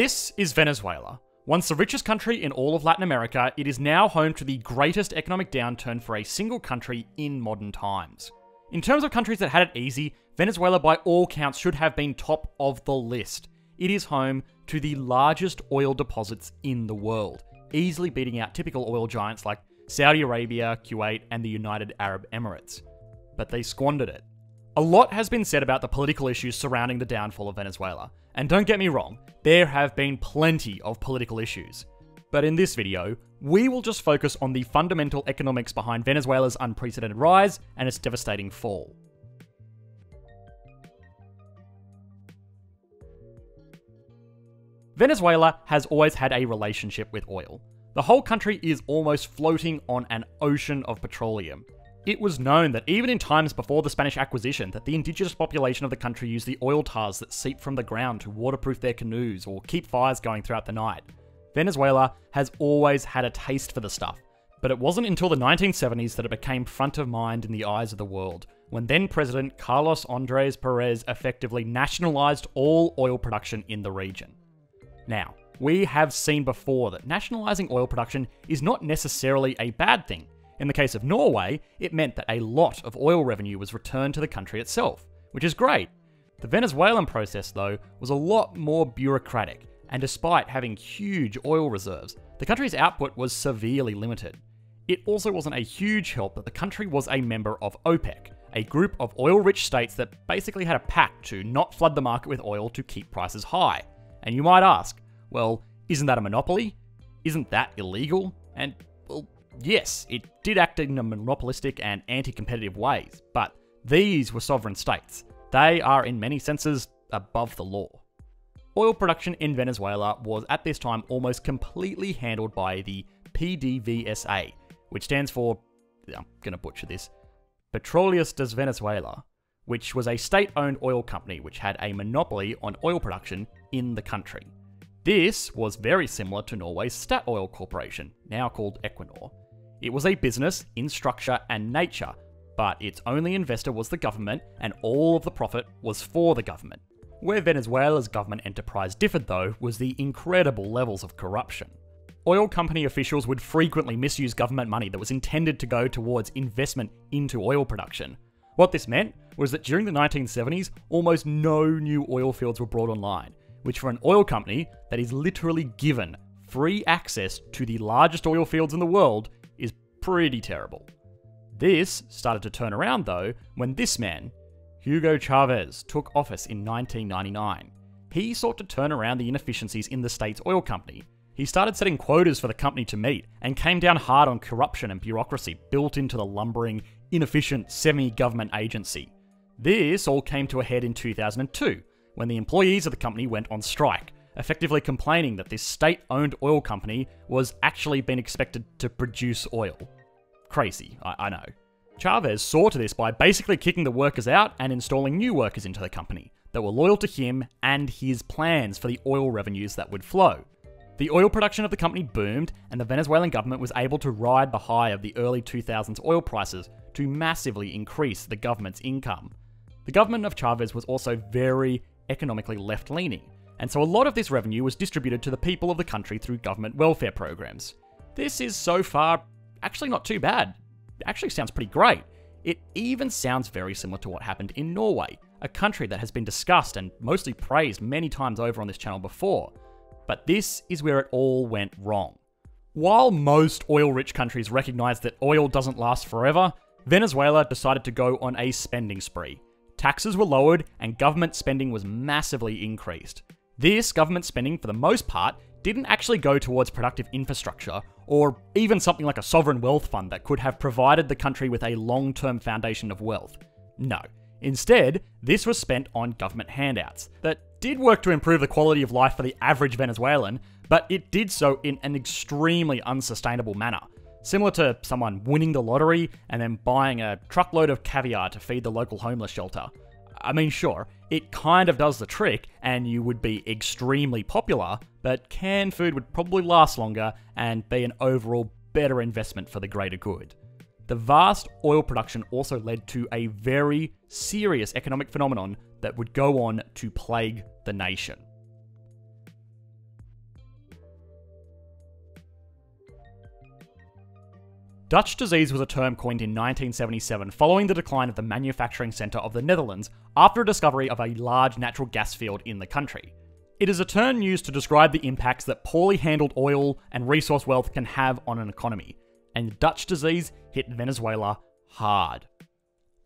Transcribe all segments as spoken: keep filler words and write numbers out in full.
This is Venezuela. Once the richest country in all of Latin America, it is now home to the greatest economic downturn for a single country in modern times. In terms of countries that had it easy, Venezuela by all counts should have been top of the list. It is home to the largest oil deposits in the world, easily beating out typical oil giants like Saudi Arabia, Kuwait, and the United Arab Emirates. But they squandered it. A lot has been said about the political issues surrounding the downfall of Venezuela, and don't get me wrong, there have been plenty of political issues. But in this video, we will just focus on the fundamental economics behind Venezuela's unprecedented rise and its devastating fall. Venezuela has always had a relationship with oil. The whole country is almost floating on an ocean of petroleum. It was known that even in times before the Spanish acquisition that the indigenous population of the country used the oil tars that seep from the ground to waterproof their canoes or keep fires going throughout the night. Venezuela has always had a taste for the stuff, but it wasn't until the nineteen seventies that it became front of mind in the eyes of the world, when then President Carlos Andrés Pérez effectively nationalized all oil production in the region. Now, we have seen before that nationalizing oil production is not necessarily a bad thing. In the case of Norway, it meant that a lot of oil revenue was returned to the country itself, which is great. The Venezuelan process, though, was a lot more bureaucratic, and despite having huge oil reserves, the country's output was severely limited. It also wasn't a huge help that the country was a member of OPEC, a group of oil-rich states that basically had a pact to not flood the market with oil to keep prices high. And you might ask, well, isn't that a monopoly? Isn't that illegal? And, well, yes, it did act in a monopolistic and anti-competitive ways, but these were sovereign states. They are in many senses above the law. Oil production in Venezuela was at this time almost completely handled by the P D V S A, which stands for, I'm gonna butcher this, Petróleos de Venezuela, which was a state-owned oil company which had a monopoly on oil production in the country. This was very similar to Norway's Statoil Corporation, now called Equinor. It was a business in structure and nature, but its only investor was the government, and all of the profit was for the government. Where Venezuela's government enterprise differed, though, was the incredible levels of corruption. Oil company officials would frequently misuse government money that was intended to go towards investment into oil production. What this meant was that during the nineteen seventies, almost no new oil fields were brought online, which for an oil company that is literally given free access to the largest oil fields in the world is pretty terrible. This started to turn around though when this man, Hugo Chavez, took office in nineteen ninety-nine. He sought to turn around the inefficiencies in the state's oil company. He started setting quotas for the company to meet and came down hard on corruption and bureaucracy built into the lumbering, inefficient semi-government agency. This all came to a head in two thousand two. When the employees of the company went on strike, effectively complaining that this state-owned oil company was actually being expected to produce oil. Crazy, I, I know. Chavez saw to this by basically kicking the workers out and installing new workers into the company that were loyal to him and his plans for the oil revenues that would flow. The oil production of the company boomed, and the Venezuelan government was able to ride the high of the early two thousands oil prices to massively increase the government's income. The government of Chavez was also very economically left-leaning, and so a lot of this revenue was distributed to the people of the country through government welfare programs. This is so far actually not too bad. It actually sounds pretty great. It even sounds very similar to what happened in Norway, a country that has been discussed and mostly praised many times over on this channel before. But this is where it all went wrong. While most oil-rich countries recognize that oil doesn't last forever, Venezuela decided to go on a spending spree. Taxes were lowered and government spending was massively increased. This government spending, for the most part, didn't actually go towards productive infrastructure or even something like a sovereign wealth fund that could have provided the country with a long-term foundation of wealth. No. Instead, this was spent on government handouts that did work to improve the quality of life for the average Venezuelan, but it did so in an extremely unsustainable manner. Similar to someone winning the lottery and then buying a truckload of caviar to feed the local homeless shelter. I mean, sure, it kind of does the trick and you would be extremely popular, but canned food would probably last longer and be an overall better investment for the greater good. The vast oil production also led to a very serious economic phenomenon that would go on to plague the nation. Dutch disease was a term coined in nineteen seventy-seven following the decline of the manufacturing centre of the Netherlands after a discovery of a large natural gas field in the country. It is a term used to describe the impacts that poorly handled oil and resource wealth can have on an economy, and Dutch disease hit Venezuela hard.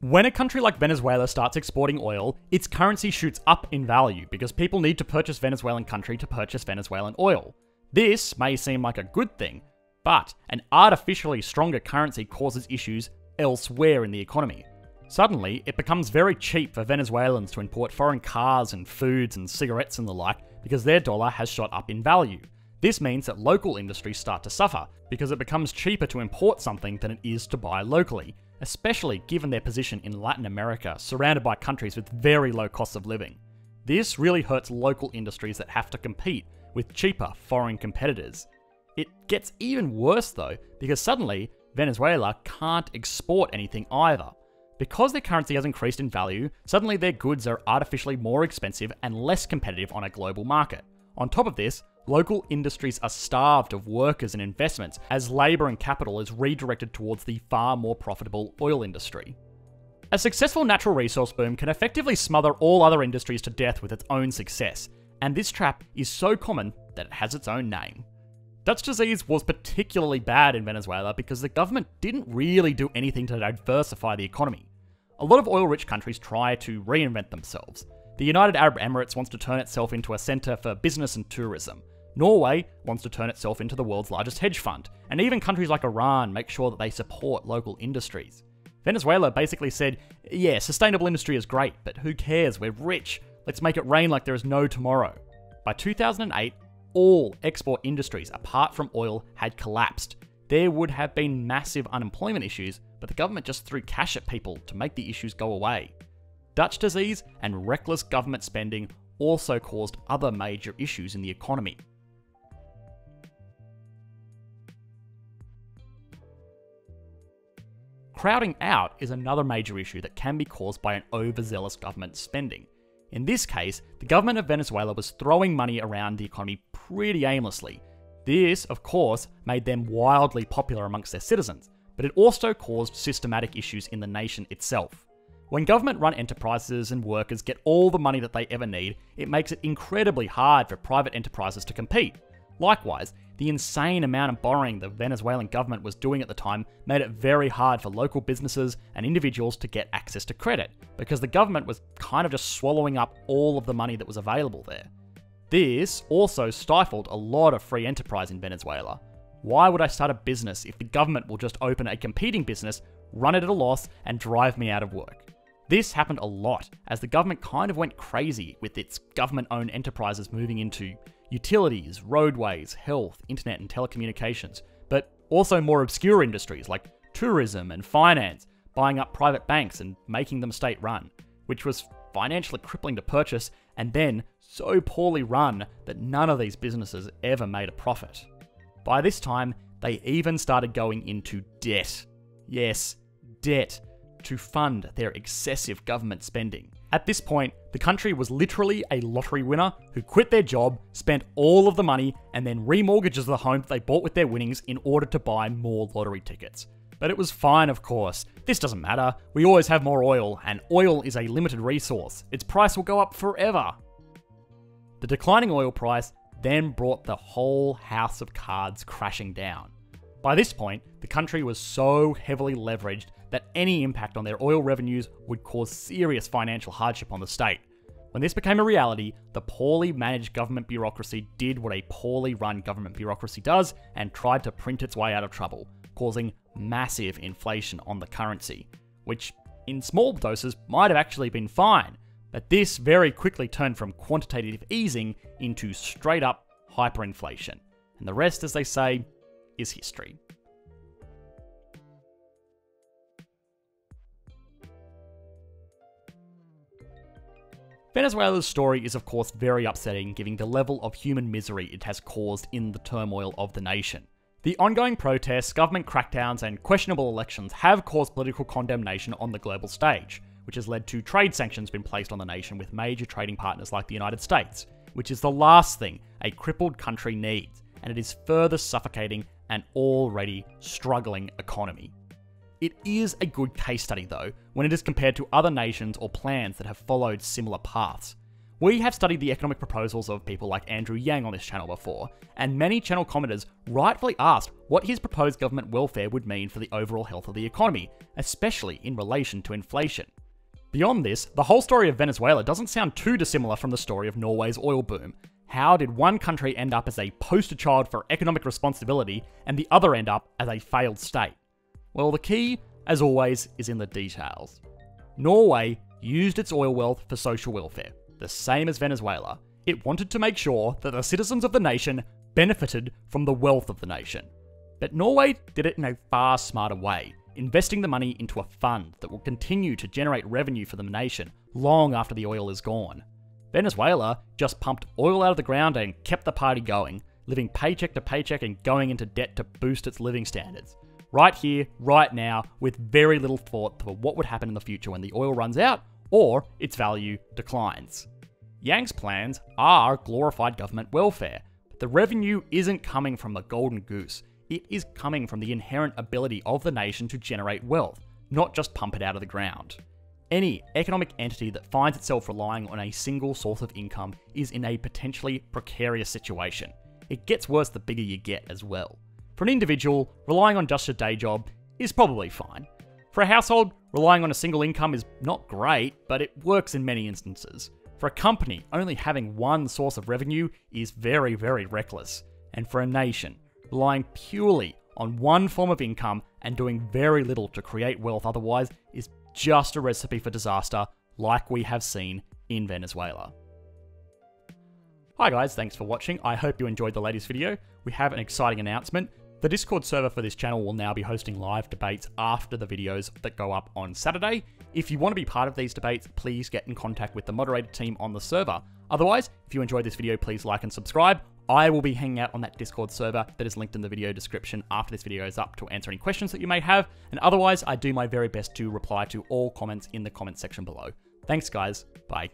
When a country like Venezuela starts exporting oil, its currency shoots up in value because people need to purchase Venezuelan country to purchase Venezuelan oil. This may seem like a good thing, but an artificially stronger currency causes issues elsewhere in the economy. Suddenly, it becomes very cheap for Venezuelans to import foreign cars and foods and cigarettes and the like because their dollar has shot up in value. This means that local industries start to suffer because it becomes cheaper to import something than it is to buy locally, especially given their position in Latin America, surrounded by countries with very low costs of living. This really hurts local industries that have to compete with cheaper foreign competitors. It gets even worse though, because suddenly Venezuela can't export anything either. Because their currency has increased in value, suddenly their goods are artificially more expensive and less competitive on a global market. On top of this, local industries are starved of workers and investments as labour and capital is redirected towards the far more profitable oil industry. A successful natural resource boom can effectively smother all other industries to death with its own success, and this trap is so common that it has its own name. Dutch disease was particularly bad in Venezuela because the government didn't really do anything to diversify the economy. A lot of oil-rich countries try to reinvent themselves. The United Arab Emirates wants to turn itself into a centre for business and tourism. Norway wants to turn itself into the world's largest hedge fund, and even countries like Iran make sure that they support local industries. Venezuela basically said, yeah, sustainable industry is great, but who cares, we're rich, let's make it rain like there is no tomorrow. By two thousand eight, all export industries apart from oil had collapsed. There would have been massive unemployment issues, but the government just threw cash at people to make the issues go away. Dutch disease and reckless government spending also caused other major issues in the economy. Crowding out is another major issue that can be caused by an overzealous government spending. In this case, the government of Venezuela was throwing money around the economy pretty aimlessly. This, of course, made them wildly popular amongst their citizens, but it also caused systematic issues in the nation itself. When government-run enterprises and workers get all the money that they ever need, it makes it incredibly hard for private enterprises to compete. Likewise, the insane amount of borrowing the Venezuelan government was doing at the time made it very hard for local businesses and individuals to get access to credit, because the government was kind of just swallowing up all of the money that was available there. This also stifled a lot of free enterprise in Venezuela. Why would I start a business if the government will just open a competing business, run it at a loss, and drive me out of work? This happened a lot, as the government kind of went crazy with its government-owned enterprises moving into utilities, roadways, health, internet and telecommunications, but also more obscure industries like tourism and finance, buying up private banks and making them state-run, which was financially crippling to purchase and then so poorly run that none of these businesses ever made a profit. By this time, they even started going into debt. Yes, debt, to fund their excessive government spending. At this point, the country was literally a lottery winner who quit their job, spent all of the money, and then remortgages the home that they bought with their winnings in order to buy more lottery tickets. But it was fine, of course. This doesn't matter. We always have more oil, and oil is a limited resource. Its price will go up forever. The declining oil price then brought the whole house of cards crashing down. By this point, the country was so heavily leveraged that any impact on their oil revenues would cause serious financial hardship on the state. When this became a reality, the poorly managed government bureaucracy did what a poorly run government bureaucracy does and tried to print its way out of trouble, causing massive inflation on the currency, which in small doses might have actually been fine, but this very quickly turned from quantitative easing into straight up hyperinflation. And the rest, as they say, is history. Venezuela's story is of course very upsetting, given the level of human misery it has caused in the turmoil of the nation. The ongoing protests, government crackdowns and questionable elections have caused political condemnation on the global stage, which has led to trade sanctions being placed on the nation with major trading partners like the United States, which is the last thing a crippled country needs, and it is further suffocating an already struggling economy. It is a good case study though, when it is compared to other nations or plans that have followed similar paths. We have studied the economic proposals of people like Andrew Yang on this channel before, and many channel commenters rightfully asked what his proposed government welfare would mean for the overall health of the economy, especially in relation to inflation. Beyond this, the whole story of Venezuela doesn't sound too dissimilar from the story of Norway's oil boom. How did one country end up as a poster child for economic responsibility and the other end up as a failed state? Well, the key, as always, is in the details. Norway used its oil wealth for social welfare, the same as Venezuela. It wanted to make sure that the citizens of the nation benefited from the wealth of the nation. But Norway did it in a far smarter way, investing the money into a fund that will continue to generate revenue for the nation long after the oil is gone. Venezuela just pumped oil out of the ground and kept the party going, living paycheck to paycheck and going into debt to boost its living standards. Right here, right now, with very little thought for what would happen in the future when the oil runs out or its value declines. Yang's plans are glorified government welfare, but the revenue isn't coming from the golden goose. It is coming from the inherent ability of the nation to generate wealth, not just pump it out of the ground. Any economic entity that finds itself relying on a single source of income is in a potentially precarious situation. It gets worse the bigger you get as well. For an individual, relying on just a day job is probably fine. For a household, relying on a single income is not great, but it works in many instances. For a company, only having one source of revenue is very, very reckless. And for a nation, relying purely on one form of income and doing very little to create wealth otherwise is just a recipe for disaster, like we have seen in Venezuela. Hi guys, thanks for watching. I hope you enjoyed the latest video. We have an exciting announcement. The Discord server for this channel will now be hosting live debates after the videos that go up on Saturday. If you want to be part of these debates, please get in contact with the moderator team on the server. Otherwise, if you enjoyed this video, please like and subscribe. I will be hanging out on that Discord server that is linked in the video description after this video is up to answer any questions that you may have, and otherwise I do my very best to reply to all comments in the comment section below. Thanks guys, bye.